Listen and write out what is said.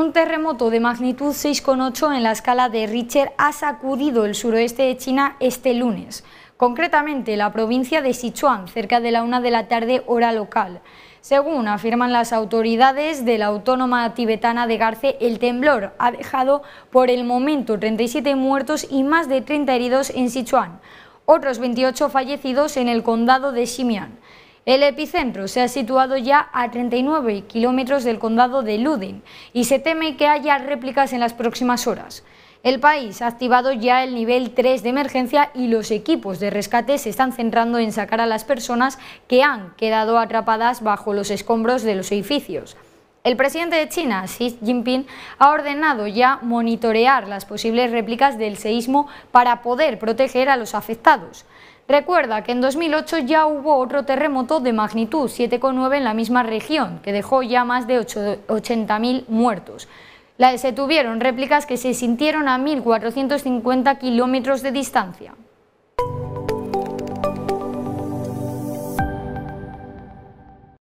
Un terremoto de magnitud 6,8 en la escala de Richter ha sacudido el suroeste de China este lunes, concretamente la provincia de Sichuan, cerca de la 1 de la tarde hora local. Según afirman las autoridades de la autónoma tibetana de Garze, el temblor ha dejado por el momento 37 muertos y más de 30 heridos en Sichuan, otros 28 fallecidos en el condado de Shimian. El epicentro se ha situado ya a 39 kilómetros del condado de Luding y se teme que haya réplicas en las próximas horas. El país ha activado ya el nivel 3 de emergencia y los equipos de rescate se están centrando en sacar a las personas que han quedado atrapadas bajo los escombros de los edificios. El presidente de China, Xi Jinping, ha ordenado ya monitorear las posibles réplicas del seísmo para poder proteger a los afectados. Recuerda que en 2008 ya hubo otro terremoto de magnitud 7,9 en la misma región, que dejó ya más de 80.000 muertos. Se tuvieron réplicas que se sintieron a 1.450 kilómetros de distancia.